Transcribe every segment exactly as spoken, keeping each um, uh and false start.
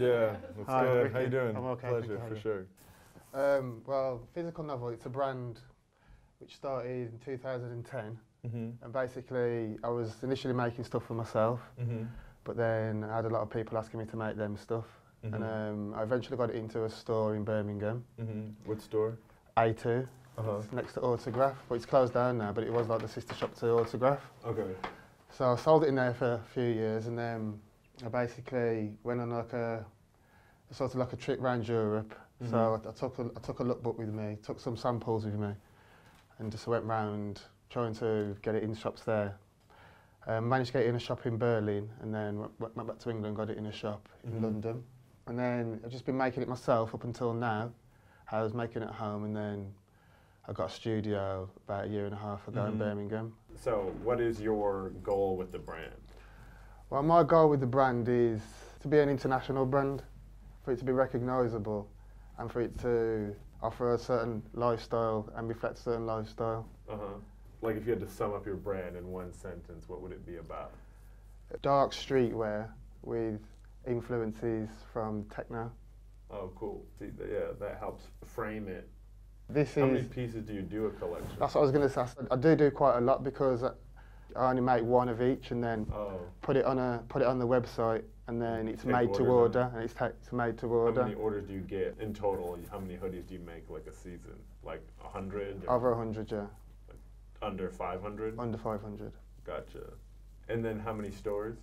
Yeah, that's Hi, good. Ricky. How you doing? I'm okay. Pleasure, for sure. Um, well, Physical Novel, it's a brand which started in two thousand ten. Mm-hmm. And basically, I was initially making stuff for myself, mm-hmm. but then I had a lot of people asking me to make them stuff. Mm-hmm. And um, I eventually got it into a store in Birmingham. Mm-hmm. What store? A two. Uh-huh. It's next to Autograph, but it's closed down now, but it was like the sister shop to Autograph. Okay. So I sold it in there for a few years, and then I basically went on like a sort of like a trip around Europe. Mm-hmm. So I, I took a, I took a lookbook with me, took some samples with me, and just went round trying to get it in shops there. Um, managed to get it in a shop in Berlin, and then went, went back to England, got it in a shop mm-hmm. in London. And then I've just been making it myself up until now. I was making it at home, and then I got a studio about a year and a half ago mm-hmm. in Birmingham. So what is your goal with the brand? Well, my goal with the brand is to be an international brand, for it to be recognisable, and for it to offer a certain lifestyle and reflect a certain lifestyle. Uh-huh. Like if you had to sum up your brand in one sentence, what would it be about? Dark streetwear with influences from techno. Oh, cool. See, yeah, that helps frame it. This How is many pieces do you do a collection? That's what I was going to say. I do do quite a lot because I only make one of each, and then oh. put it on a put it on the website, and then it's Take made to order, on. and it's, it's made to order. How many orders do you get in total? How many hoodies do you make like a season? Like a hundred? Over a hundred, yeah. Like under five hundred? Under five hundred. Gotcha. And then how many stores?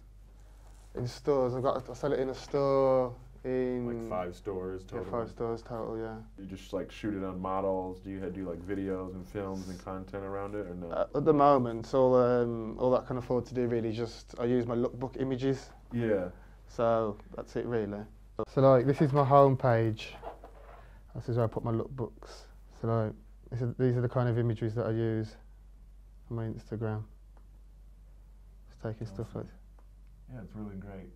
In stores, I've got I sell it in a store. In like five stores total? Yeah, five stores total, yeah. You just like shoot it on models? Do you do like videos and films and content around it or no? Uh, at the moment, all, um, all that I can afford to do really just, I use my lookbook images. Yeah. So that's it really. So like this is my home page. This is where I put my lookbooks. So like this is, these are the kind of imageries that I use on my Instagram. Just taking awesome. stuff like this. Yeah, it's really great.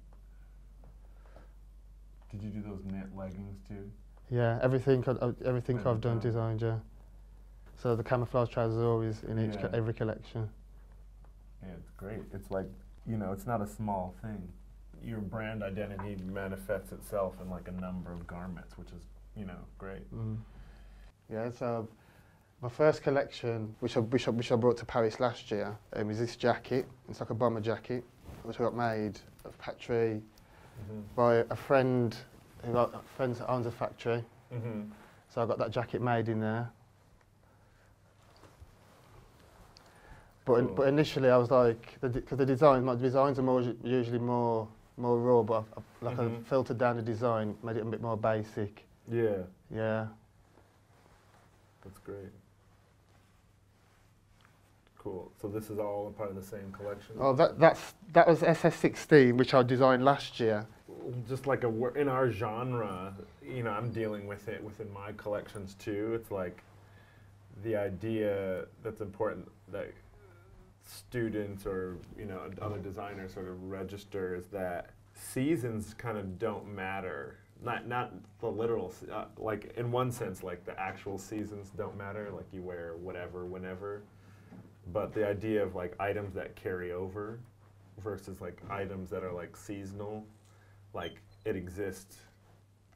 Did you do those knit leggings too? Yeah, everything I, everything I've done designed, yeah. So the camouflage trousers are always in each yeah. co every collection. Yeah, it's great. It's like, you know, it's not a small thing. Your brand identity manifests itself in like a number of garments, which is, you know, great. Mm. Yeah, so my first collection, which I, which I, which I brought to Paris last year, um, is this jacket. It's like a bomber jacket, which I got made of Patry. Mm-hmm. By a friend who got a friend that owns a factory. Mm-hmm. So I got that jacket made in there. But cool. in, but initially I was like, because the, the design, my designs are more usually more more raw, but I've, I've, like mm-hmm. I filtered down the design, made it a bit more basic. Yeah. Yeah. That's great. Cool. So this is all a part of the same collection? Oh, that, that's, that was S S sixteen, which I designed last year. Just like a, in our genre, you know, I'm dealing with it within my collections too. It's like the idea that's important that students or, you know, other designers sort of register is that seasons kind of don't matter. Not not the literal, uh, like in one sense, like the actual seasons don't matter, like you wear whatever, whenever. But the idea of like items that carry over versus like items that are like seasonal, like it exists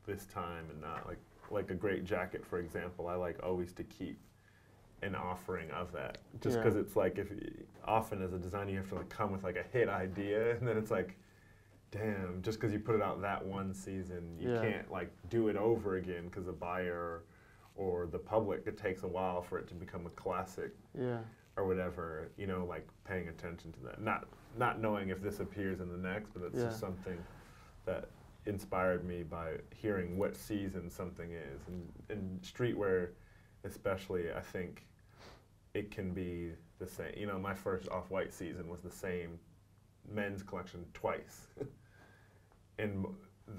this time and not like like a great jacket, for example. I like always to keep an offering of that just because yeah. it's like if often as a designer you have to like come with like a hit idea and then it's like, damn, just because you put it out that one season, you yeah. can't like do it over again because the buyer or the public, it takes a while for it to become a classic. Yeah. Or whatever, you know, like paying attention to that. Not not knowing if this appears in the next, but that's yeah. just something that inspired me by hearing what season something is. And in streetwear especially, I think it can be the same. You know, my first Off-White season was the same men's collection twice. And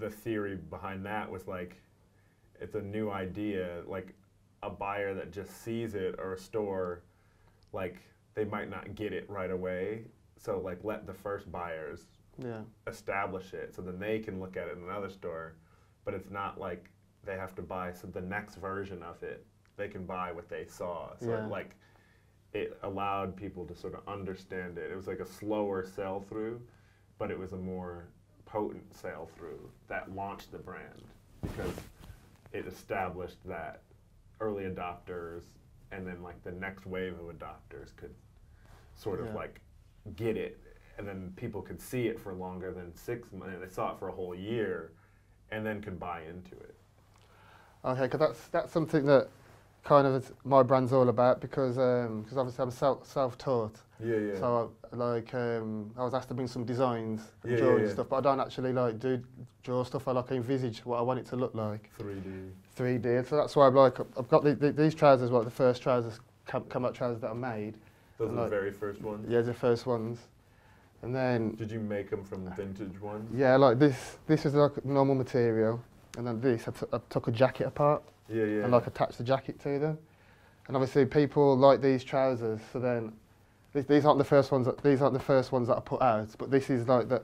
the theory behind that was like, it's a new idea, like a buyer that just sees it or a store like they might not get it right away, so like let the first buyers yeah. establish it, so then they can look at it in another store, but it's not like they have to buy so the next version of it, they can buy what they saw. So yeah. it, like it allowed people to sort of understand it. It was like a slower sell through, but it was a more potent sell-through that launched the brand because it established that early adopters and then like the next wave of adopters could sort of yeah. like get it, and then people could see it for longer than six months. They saw it for a whole year, and then could buy into it. Okay, because that's that's something that kind of is my brand's all about, because um, cause obviously I'm self self-taught. Yeah, yeah. So I, like um, I was asked to bring some designs, and yeah, drawing yeah, yeah. stuff, but I don't actually like do draw stuff. I like envisage what I want it to look like. three D. three D. So that's why I'm like I've got the, the, these trousers. What, the first trousers, come out trousers that I made. Those and are like, the very first ones. Yeah, the first ones. And then did you make them from vintage ones? Yeah, like this. This was like normal material, and then this I, t I took a jacket apart. Yeah, yeah. And like attached the jacket to them, and obviously people like these trousers. So then, these, these aren't the first ones. That, these aren't the first ones that I put out. But this is like the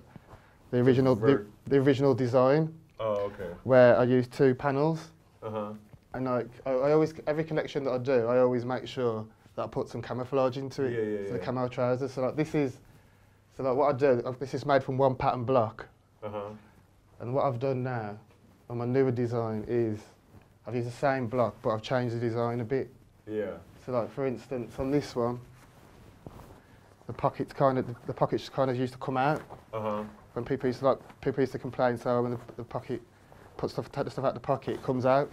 the original the, the original design. Oh, okay. Where I used two panels. Uh huh. And like I, I always every connection that I do, I always make sure that I put some camouflage into it. Yeah, yeah, so yeah. The camo trousers. So like this is. So like what I do, this is made from one pattern block, uh-huh. and what I've done now on my newer design is I've used the same block, but I've changed the design a bit. Yeah. So like for instance, on this one, the pockets kind of the pockets kind of used to come out. Uh-huh. When people used to like people used to complain, so when the, the pocket put stuff take the stuff out of the pocket, it comes out.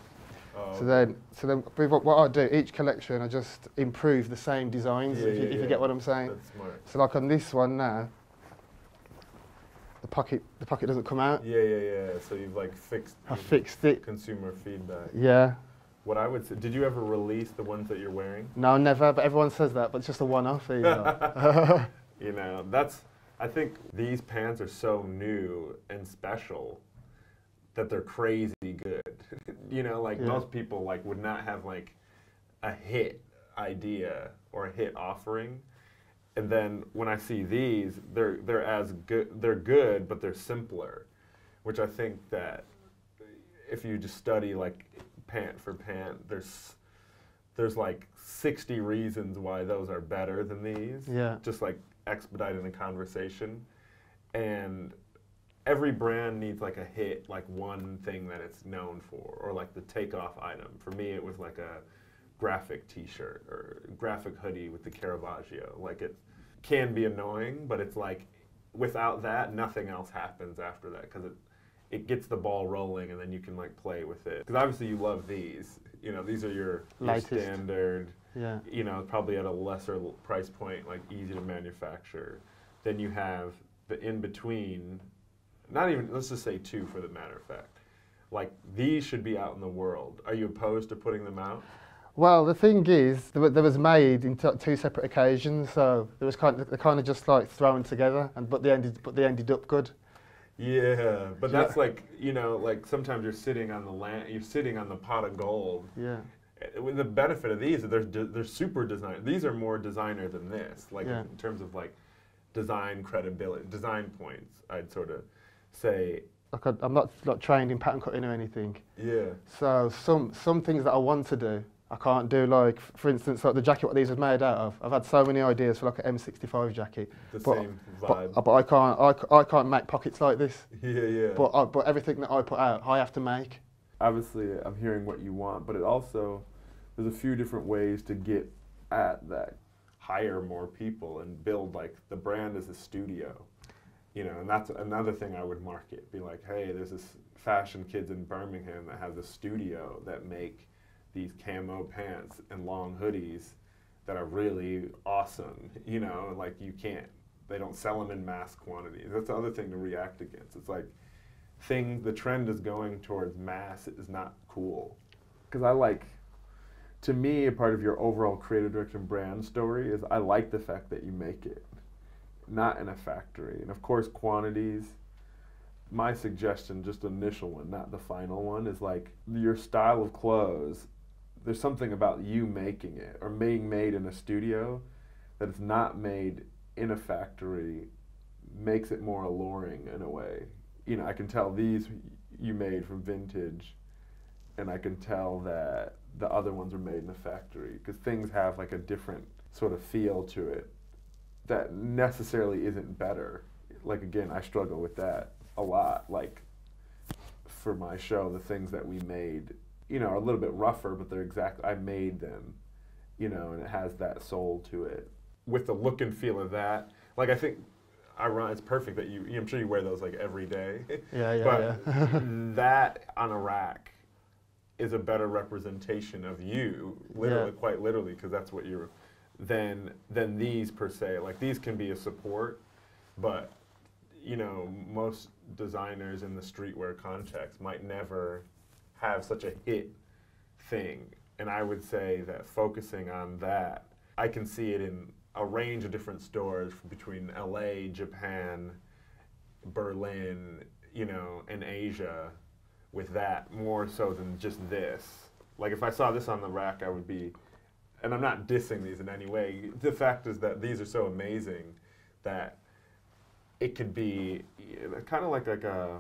Oh, so okay. then so then with what, what I do each collection, I just improve the same designs. Yeah, if, you, yeah, if you yeah. get what I'm saying. That's smart. So like on this one now, the pocket the pocket doesn't come out. Yeah, yeah, yeah. So you've like fixed. I fixed it. Consumer feedback. Yeah. What I would say, did you ever release the ones that you're wearing? No, never. But everyone says that. But it's just a one-off. You know, you know that's. I think these pants are so new and special that they're crazy good. You know, like yeah. most people like would not have like a hit idea or a hit offering, and then when I see these, they're they're as good. They're good, but they're simpler, which I think that if you just study like pant for pant, there's there's like sixty reasons why those are better than these. Yeah, just like expediting the conversation. And every brand needs like a hit, like one thing that it's known for, or like the takeoff item. For me, it was like a graphic t-shirt or graphic hoodie with the Caravaggio. Like it can be annoying, but it's like without that, nothing else happens after that, because it, it gets the ball rolling and then you can like play with it. Because obviously you love these. You know, these are your, your standard, yeah. you know, probably at a lesser price point, like easy to manufacture. Then you have the in-between. Not even, let's just say two for the matter of fact. Like, these should be out in the world. Are you opposed to putting them out? Well, the thing is, they was made in t two separate occasions, so they was kind of, they're kind of just like thrown together, and but they ended, but they ended up good. Yeah, but yeah. that's like, you know, like sometimes you're sitting on the land, you're sitting on the pot of gold. Yeah. The benefit of these is they're they're super designer. These are more designer than this, like yeah. in terms of like design credibility, design points. I'd sort of. Say, like I, I'm not like trained in pattern cutting or anything. Yeah. So some some things that I want to do, I can't do. Like for instance, like the jacket what these are made out of. I've had so many ideas for like an M sixty-five jacket. The but, same vibe. But, but I can't. I, I can't make pockets like this. Yeah, yeah. But I, but everything that I put out, I have to make. Obviously, I'm hearing what you want, but it also there's a few different ways to get at that. Hire more people and build like the brand as a studio. You know, and that's another thing I would market. Be like, hey, there's this fashion kids in Birmingham that has a studio that make these camo pants and long hoodies that are really awesome. You know, like you can't, they don't sell them in mass quantities. That's the other thing to react against. It's like things, the trend is going towards mass is not cool. Because I like, to me, a part of your overall creative direction brand story is I like the fact that you make it. Not in a factory. And of course, quantities, my suggestion, just the initial one, not the final one, is like your style of clothes, there's something about you making it or being made in a studio that it's not made in a factory makes it more alluring in a way. You know, I can tell these you made from vintage, and I can tell that the other ones are made in a factory because things have like a different sort of feel to it. That necessarily isn't better. Like again, I struggle with that. a lot, like, for my show, the things that we made, you know, are a little bit rougher, but they're exact. I made them, you know, and it has that soul to it. With the look and feel of that, like, I think it's perfect that you, I'm sure you wear those, like, every day. Yeah, yeah, but yeah. That on a rack is a better representation of you, literally, yeah. quite literally, because that's what you're, than, than these, per se. Like, these can be a support, but, you know, most designers in the streetwear context might never have such a hit thing. And I would say that focusing on that, I can see it in a range of different stores between L A, Japan, Berlin, you know, and Asia, with that more so than just this. Like, if I saw this on the rack, I would be, and I'm not dissing these in any way, the fact is that these are so amazing that it could be kind of like, like a,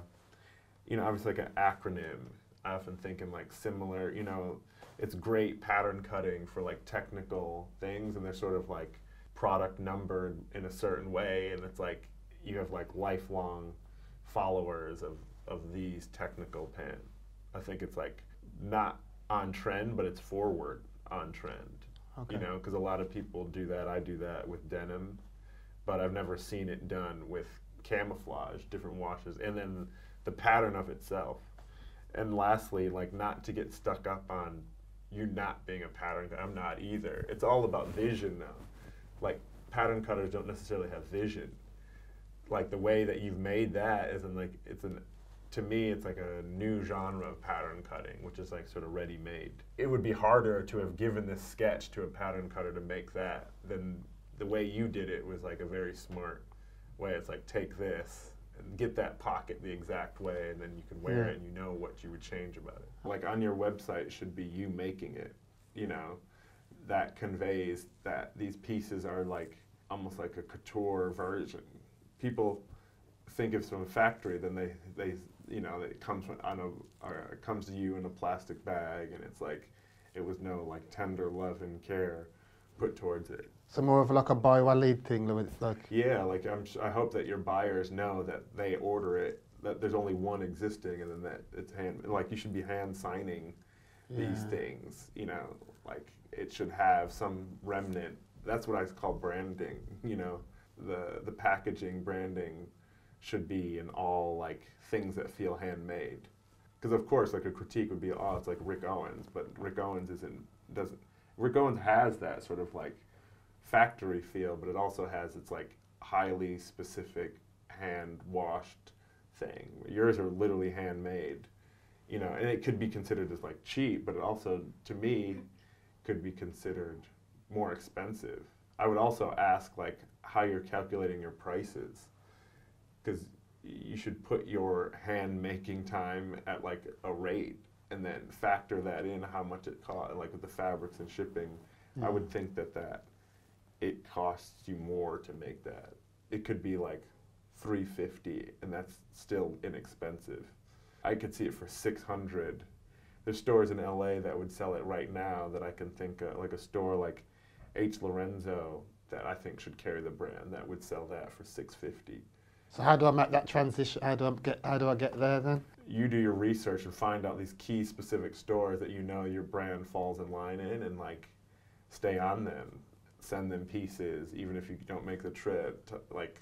you know, obviously like an acronym. I often think in like similar, you know, it's great pattern cutting for like technical things, and they're sort of like product numbered in a certain way, and it's like you have like lifelong followers of, of these technical pen. I think it's like not on trend, but it's forward on trend. Okay. You know, because a lot of people do that. I do that with denim, but I've never seen it done with camouflage, different washes, and then the pattern of itself. And lastly, like, not to get stuck up on you not being a pattern cutter. I'm not either. It's all about vision now. Like, pattern cutters don't necessarily have vision. Like, the way that you've made that is in like, it's an, to me, it's like a new genre of pattern cutting, which is like sort of ready-made. It would be harder to have given this sketch to a pattern cutter to make that than the way you did it was like a very smart way. It's like, take this and get that pocket the exact way, and then you can wear yeah. it, and you know what you would change about it. Like, on your website should be you making it, you know? That conveys that these pieces are like, almost like a couture version. People think it's from a factory, then they, they you know, it comes from, on a, or it comes to you in a plastic bag, and it's like, it was no like tender love and care put towards it. So more of like a buy one lead thing, like. Yeah, like I'm, I hope that your buyers know that they order it, that there's only one existing, and then that it's hand, like you should be hand signing yeah. these things, you know, like it should have some remnant. That's what I call branding, you know, the, the packaging branding should be in all like things that feel handmade. Because of course, like a critique would be, oh, it's like Rick Owens, but Rick Owens isn't, doesn't, Rick Owens has that sort of like factory feel, but it also has its like highly specific hand washed thing. Yours are literally handmade, you know, and it could be considered as like cheap, but it also, to me, could be considered more expensive. I would also ask like how you're calculating your prices, because you should put your hand making time at like a rate and then factor that in how much it cost, like with the fabrics and shipping. Mm. I would think that that it costs you more to make that. It could be like three fifty, and that's still inexpensive. I could see it for six hundred. There's stores in L A that would sell it right now that I can think of, like a store like H. Lorenzo that I think should carry the brand that would sell that for six fifty. So how do I make that transition? How do I get, how do I get there then? You do your research and find out these key specific stores that you know your brand falls in line in, and like stay on them, send them pieces, even if you don't make the trip, to, like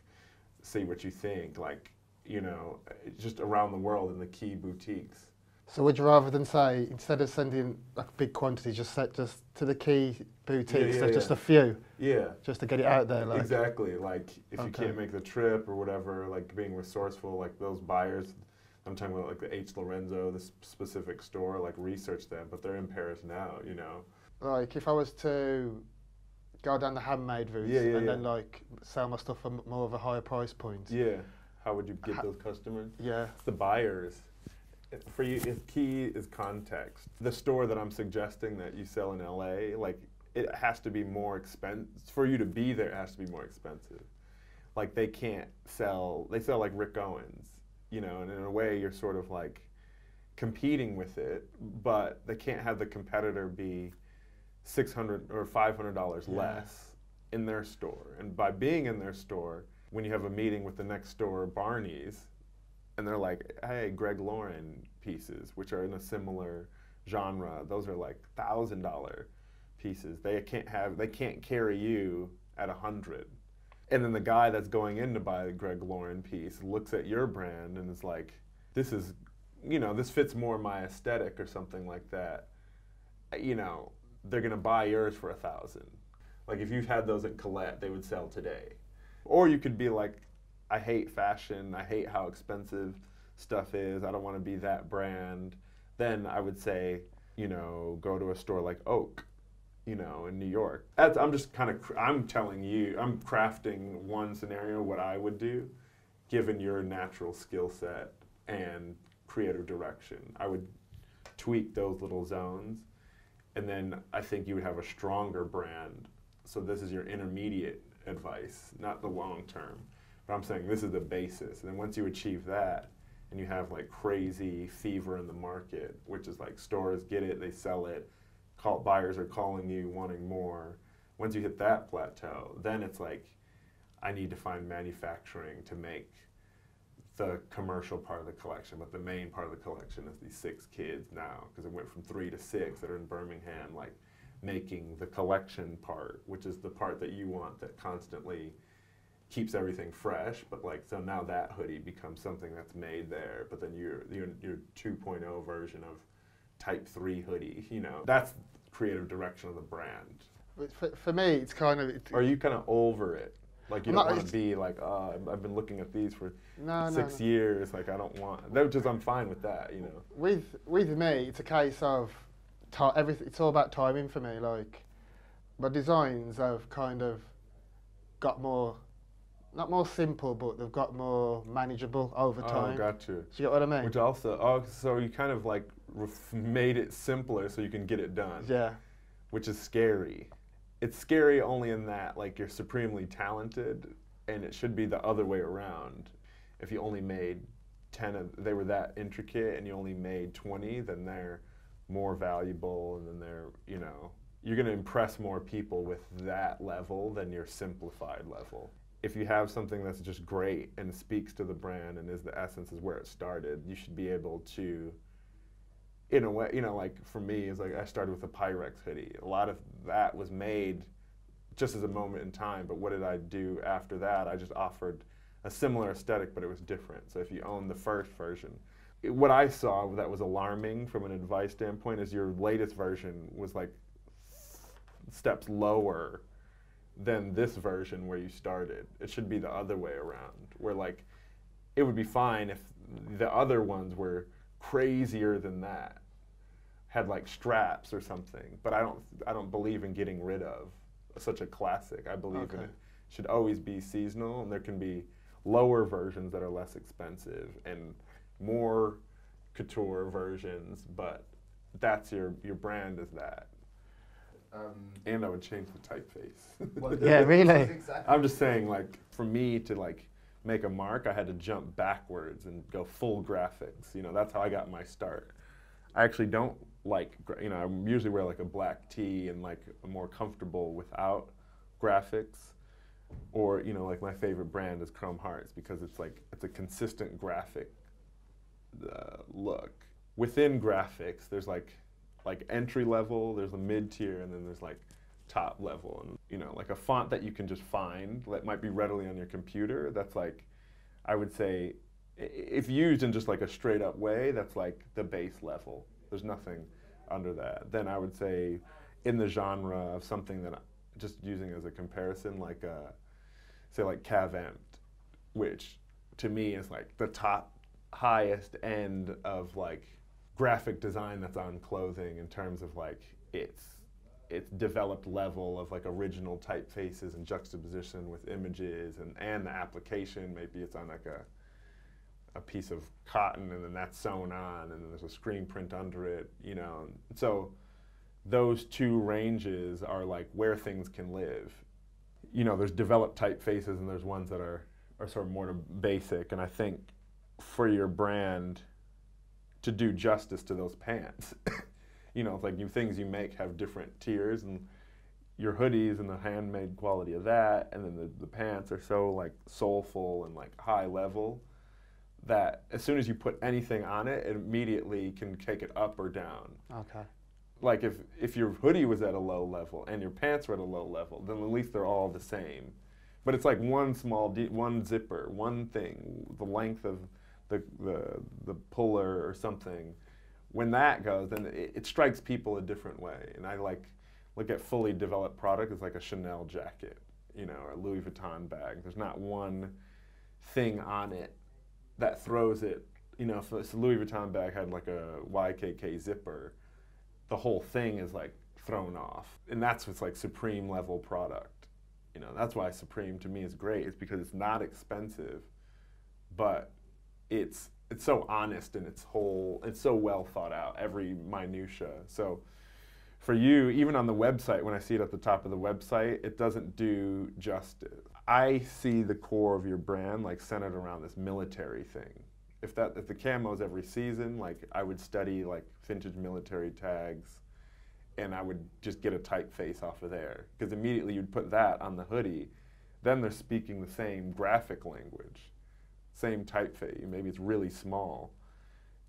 see what you think, like, you know, just around the world in the key boutiques. So would you rather than say, instead of sending like a big quantity, just set just to the key boutiques, yeah, yeah, so yeah. just a few? Yeah. Just to get it out there? Like. Exactly. Like, if okay. you can't make the trip or whatever, like being resourceful, like those buyers, I'm talking about like the H. Lorenzo, this specific store, like research them, but they're in Paris now, you know? Like, if I was to go down the handmade route yeah, yeah, and yeah. then like sell my stuff for more of a higher price point. Yeah. How would you get those customers? Yeah. It's the buyers. For you, it's key is context. The store that I'm suggesting that you sell in L A, like, it has to be more expensive. For you to be there, it has to be more expensive. Like, they can't sell, they sell like Rick Owens, you know, and in a way you're sort of like competing with it, but they can't have the competitor be six hundred dollars or five hundred dollars yeah. less in their store. And by being in their store, when you have a meeting with the next store, Barney's, and they're like, hey, Greg Lauren pieces, which are in a similar genre, those are like one thousand dollar pieces. They can't have, they can't carry you at a hundred. And then the guy that's going in to buy the Greg Lauren piece looks at your brand and is like, this is, you know, this fits more my aesthetic or something like that. You know, they're going to buy yours for a thousand. Like if you've had those at Colette, they would sell today. Or you could be like, I hate fashion, I hate how expensive stuff is, I don't want to be that brand. Then I would say, you know, go to a store like Oak, you know, in New York. That's, I'm just kind of, I'm telling you, I'm crafting one scenario, what I would do, given your natural skill set and creative direction. I would tweak those little zones, and then I think you would have a stronger brand. So this is your intermediate advice, not the long term. But I'm saying this is the basis. And then once you achieve that, and you have like crazy fever in the market, which is like stores get it, they sell it, call, buyers are calling you wanting more. Once you hit that plateau, then it's like, I need to find manufacturing to make the commercial part of the collection, but the main part of the collection is these six kids now, because it went from three to six that are in Birmingham, like making the collection part, which is the part that you want that constantly keeps everything fresh. But like, so now that hoodie becomes something that's made there, but then your your, your two point oh version of type three hoodie, you know, that's creative direction of the brand. For, for me, it's kind of... It's, are you kind of over it? Like, you I'm don't want to be like, oh, I've been looking at these for no, six no, no. years. Like, I don't want. That just, I'm fine with that, you know. With with me, it's a case of everything. It's all about timing for me. Like, my designs have kind of got more, not more simple, but they've got more manageable over time. Oh, got you. Do you get what I mean? Which also, oh, so you kind of like ref made it simpler so you can get it done. Yeah. Which is scary. It's scary only in that, like, you're supremely talented, and it should be the other way around. If you only made ten of, they were that intricate, and you only made twenty, then they're more valuable, and then they're, you know, you're going to impress more people with that level than your simplified level. If you have something that's just great and speaks to the brand and is the essence, is where it started, you should be able to, in a way, you know, like for me, it's like I started with a Pyrex hoodie. A lot of that was made just as a moment in time, but what did I do after that? I just offered a similar aesthetic, but it was different. So if you own the first version, it, what I saw that was alarming from an advice standpoint is your latest version was like steps lower than this version where you started. It should be the other way around, where like it would be fine if the other ones were crazier than that, had like straps or something, but I don't I don't believe in getting rid of such a classic. I believe okay. in it should always be seasonal, and there can be lower versions that are less expensive and more couture versions, but that's your your brand is that. Um, and I would change the typeface. Well, yeah, really. Exactly. I'm just saying, like, for me to like make a mark, I had to jump backwards and go full graphics. You know, that's how I got my start. I actually don't like, you know, I usually wear like a black tee and like more comfortable without graphics. Or, you know, like my favorite brand is Chrome Hearts, because it's like, it's a consistent graphic uh, look. Within graphics, there's like, like entry level, there's a mid tier, and then there's like top level, and you know, like a font that you can just find that might be readily on your computer. That's like, I would say, if used in just like a straight up way, that's like the base level. There's nothing under that. Then I would say, in the genre of something that I, just using as a comparison, like a, say like Cavempt, which to me is like the top highest end of like graphic design that's on clothing in terms of like its its developed level of like original typefaces and juxtaposition with images, and, and the application, maybe it's on like a, a piece of cotton, and then that's sewn on, and then there's a screen print under it, you know. So those two ranges are like where things can live. You know, there's developed typefaces, and there's ones that are, are sort of more basic, and I think for your brand to do justice to those pants, you know, like you, things you make have different tiers, and your hoodies and the handmade quality of that, and then the, the pants are so like soulful and like high level that as soon as you put anything on it, it immediately can take it up or down. Okay. Like if, if your hoodie was at a low level and your pants were at a low level, then at least they're all the same. But it's like one small, de one zipper, one thing, the length of the, the, the puller or something. When that goes, then it, it strikes people a different way. And I like look at fully developed product as like a Chanel jacket, you know, or a Louis Vuitton bag. There's not one thing on it that throws it, you know, if this Louis Vuitton bag had like a Y K K zipper, the whole thing is like thrown off. And that's what's like Supreme level product. You know, that's why Supreme to me is great. It's because it's not expensive, but it's it's so honest in its whole, it's so well thought out, every minutia. So for you, even on the website, when I see it at the top of the website, it doesn't do justice. I see the core of your brand like centered around this military thing. If that, if the camo's every season, like I would study like vintage military tags, and I would just get a typeface off of there, because immediately you'd put that on the hoodie, then they're speaking the same graphic language, same typeface. Maybe it's really small,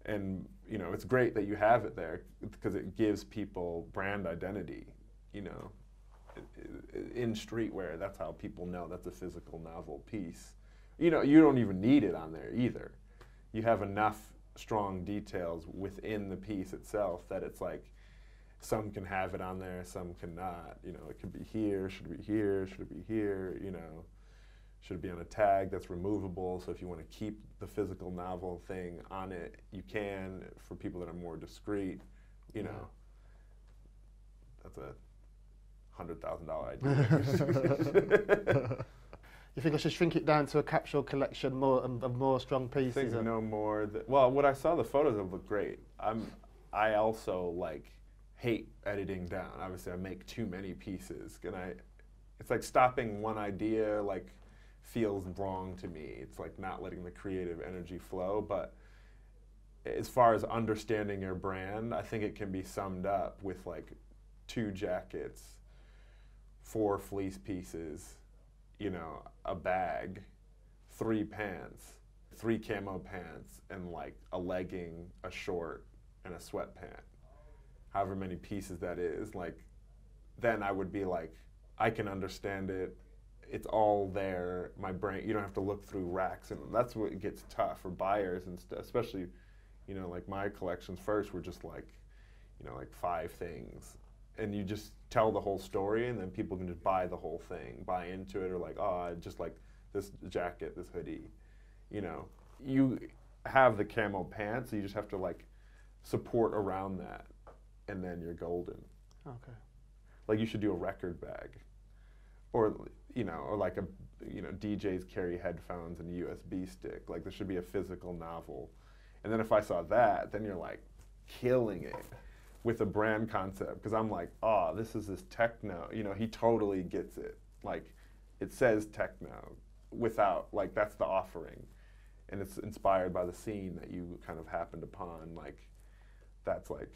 and you know it's great that you have it there because it gives people brand identity. You know, in streetwear, that's how people know that's a Physical Novel piece. You know, you don't even need it on there either. You have enough strong details within the piece itself that it's like some can have it on there, some cannot. You know, it could be here, should it be here, should it be here, you know, should it be on a tag that's removable. So if you want to keep the Physical Novel thing on it, you can, for people that are more discreet, you know. That's a one hundred thousand dollar idea. You think I should shrink it down to a capsule collection more and, and more strong pieces? I think and no more. Th well, what I saw the photos of looked great. I'm, I also like hate editing down. Obviously, I make too many pieces, and I, it's like stopping one idea like feels wrong to me. It's like not letting the creative energy flow. But as far as understanding your brand, I think it can be summed up with like two jackets, four fleece pieces, you know, a bag, three pants, three camo pants, and like a legging, a short, and a sweatpant. However many pieces that is, like, then I would be like, I can understand it. It's all there. My brain, you don't have to look through racks, and that's what gets tough for buyers and stuff. Especially, you know, like my collections first were just like, you know, like five things. And you just tell the whole story, and then people can just buy the whole thing, buy into it, or like, oh, I just like this jacket, this hoodie. You know, you have the camo pants, so you just have to like support around that, and then you're golden. Okay. Like you should do a record bag, or you know, or like a, you know, D Js carry headphones and a U S B stick. Like there should be a Physical Novel, and then if I saw that, then you're like killing it with a brand concept, because I'm like, oh, this is this techno, you know, he totally gets it. Like, it says techno without, like, that's the offering. And it's inspired by the scene that you kind of happened upon, like, that's like,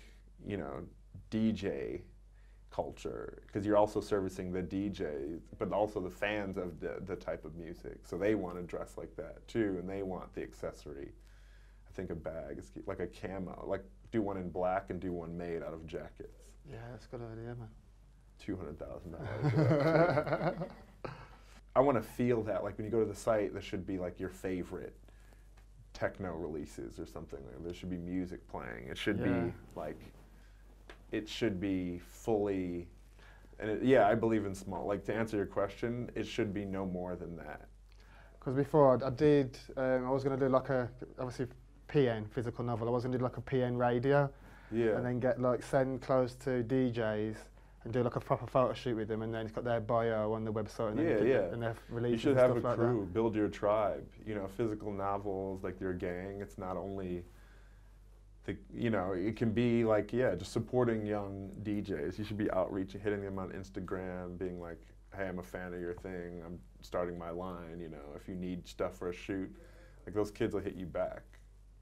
you know, D J culture, because you're also servicing the D Js, but also the fans of the, the type of music. So they want to dress like that too, and they want the accessory. I think a bag is like a camo, like do one in black and do one made out of jackets. Yeah, that's a good idea, man. two hundred thousand dollars. I want to feel that, like when you go to the site, there should be like your favorite techno releases or something. Like, there should be music playing. It should yeah. be like, it should be fully, and it, yeah, I believe in small. Like to answer your question, it should be no more than that. Because before I did, um, I was going to do like a, obviously, P N, Physical Novel. I was going to do like a P N radio, yeah, and then get like send clothes to D Js and do like a proper photo shoot with them, and then it's got their bio on the website and yeah, then yeah. and they're releasing. You should have a crew, like build your tribe. You know, Physical Novels, like your gang. It's not only the, you know, it can be like, yeah, just supporting young D Js. You should be outreaching, hitting them on Instagram, being like, hey, I'm a fan of your thing. I'm starting my line. You know, if you need stuff for a shoot, like those kids will hit you back.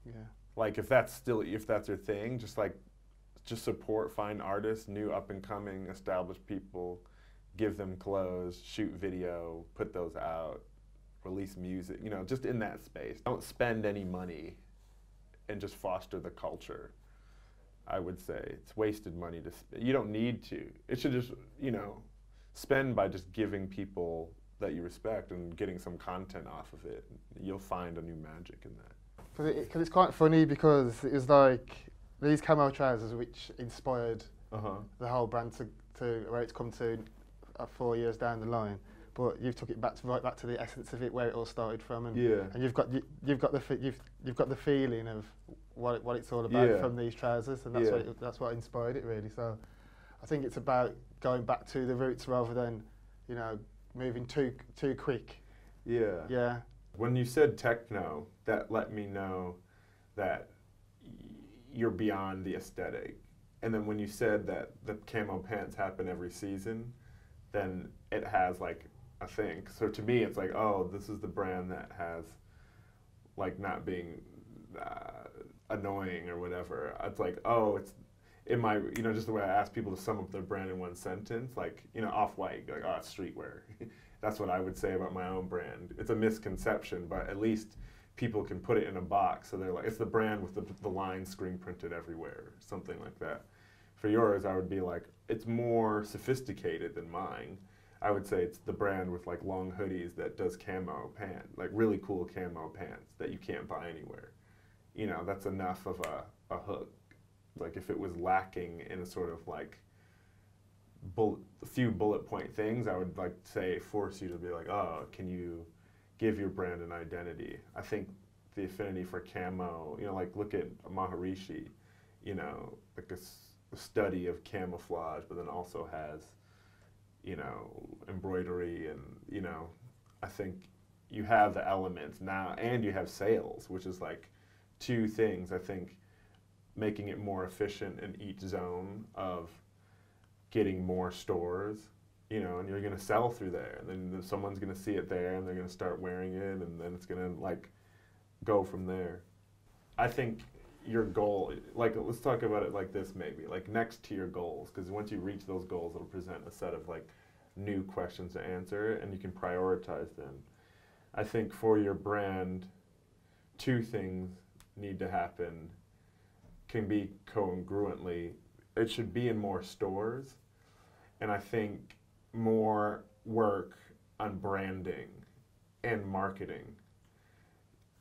Yeah. Like if that's still, if that's your thing, just like, just support, find artists, new up and coming, established people, give them clothes, shoot video, put those out, release music, you know, just in that space. Don't spend any money and just foster the culture, I would say. It's wasted money to spend. You don't need to. It should just, you know, spend by just giving people that you respect and getting some content off of it. You'll find a new magic in that. Because it, it's quite funny, because it was like these camo trousers which inspired uh-huh. the whole brand to, to where it's come to uh, four years down the line. But you've took it back to, right back to the essence of it, where it all started from, and yeah. and you've got you, you've got the fe you've you've got the feeling of what it, what it's all about yeah. from these trousers, and that's yeah. what it, that's what inspired it really. So I think it's about going back to the roots rather than, you know, moving too too quick. Yeah. Yeah. When you said techno, that let me know that y you're beyond the aesthetic, and then when you said that the camo pants happen every season, then it has like. I think. So to me, it's like, oh, this is the brand that has, like, not being uh, annoying or whatever. It's like, oh, it's in my, you know, just the way I ask people to sum up their brand in one sentence, like, you know, Off-White, like, oh, it's streetwear. That's what I would say about my own brand. It's a misconception, but at least people can put it in a box. So they're like, it's the brand with the, the line screen printed everywhere, something like that. For yours, I would be like, it's more sophisticated than mine. I would say it's the brand with like long hoodies that does camo pants, like really cool camo pants that you can't buy anywhere. You know, that's enough of a, a hook. Like if it was lacking in a sort of like bull a few bullet point things, I would like say force you to be like, oh, can you give your brand an identity? I think the affinity for camo, you know, like look at Maharishi, you know, like a, a study of camouflage, but then also has you know, embroidery and, you know, I think you have the elements now and you have sales, which is like two things. I think making it more efficient in each zone of getting more stores, you know, and you're going to sell through there. And then someone's going to see it there and they're going to start wearing it and then it's going to like go from there. I think your goal, like let's talk about it like this maybe, like next to your goals, because once you reach those goals, it'll present a set of like new questions to answer and you can prioritize them. I think for your brand, two things need to happen, can be congruently. It should be in more stores and I think more work on branding and marketing.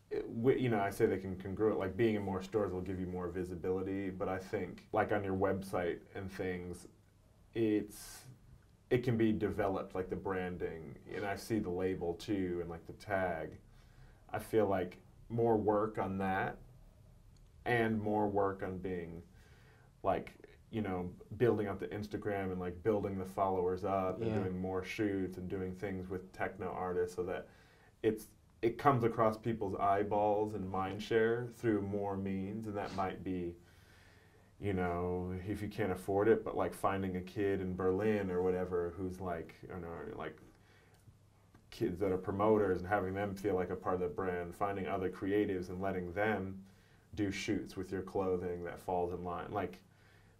It, you know, I say they can congruent, like being in more stores will give you more visibility, but I think like on your website and things, it's, it can be developed, like the branding, and I see the label too, and like the tag. I feel like more work on that and more work on being like, you know, building up the Instagram and like building the followers up yeah. and doing more shoots and doing things with techno artists so that it's, it comes across people's eyeballs and mind share through more means, and that might be, you know, if you can't afford it, but like finding a kid in Berlin or whatever who's like, you know, like kids that are promoters and having them feel like a part of the brand, finding other creatives and letting them do shoots with your clothing that falls in line. Like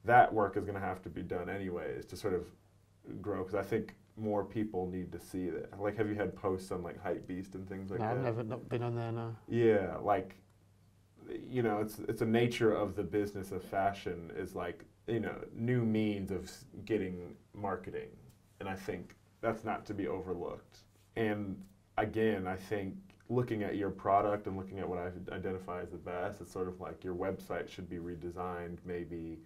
that work is going to have to be done anyways to sort of grow, because I think more people need to see that. Like, have you had posts on like Hypebeast and things like no, that? I've never not been on there, no. Yeah, like, you know, it's it's a nature of the business of fashion is like, you know, new means of getting marketing, and I think that's not to be overlooked. And again, I think looking at your product and looking at what I identify as the best, it's sort of like your website should be redesigned, maybe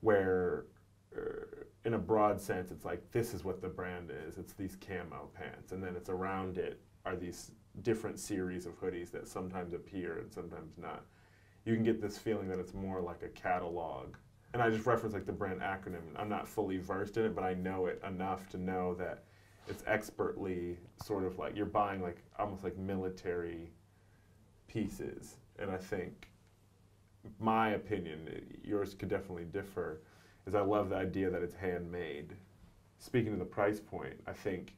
where. In a broad sense, it's like this is what the brand is. It's these camo pants, and then it's around it are these different series of hoodies that sometimes appear and sometimes not. You can get this feeling that it's more like a catalog. And I just reference like the brand acronym. I'm not fully versed in it, but I know it enough to know that it's expertly sort of like you're buying like almost like military pieces. And I think my opinion, yours could definitely differ. Is I love the idea that it's handmade. Speaking of the price point, I think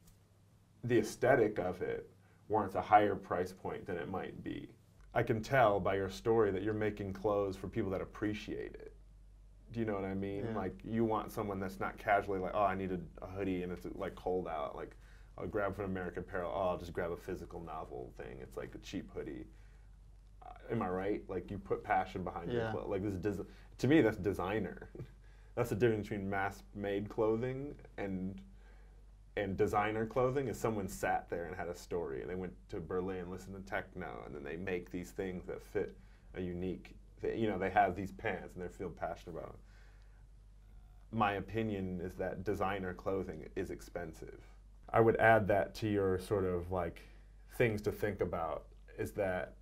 the aesthetic of it warrants a higher price point than it might be. I can tell by your story that you're making clothes for people that appreciate it. Do you know what I mean? Yeah. Like you want someone that's not casually like, oh, I need a, a hoodie and it's like cold out. Like I'll grab from American Apparel, oh, I'll just grab a physical novel thing. It's like a cheap hoodie. Uh, am I right? Like, you put passion behind yeah. your clothes. Like, this to me, that's designer. That's the difference between mass-made clothing and and designer clothing, is someone sat there and had a story. They went to Berlin, listened to techno, and then they make these things that fit a unique thing. You know, they have these pants and they feel passionate about them. My opinion is that designer clothing is expensive. I would add that to your sort of like things to think about, is that,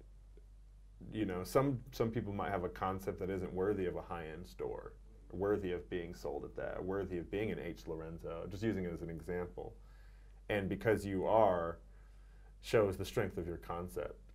you know, some some people might have a concept that isn't worthy of a high-end store, worthy of being sold at that, worthy of being an H. Lorenzo, just using it as an example. And because you are, shows the strength of your concept.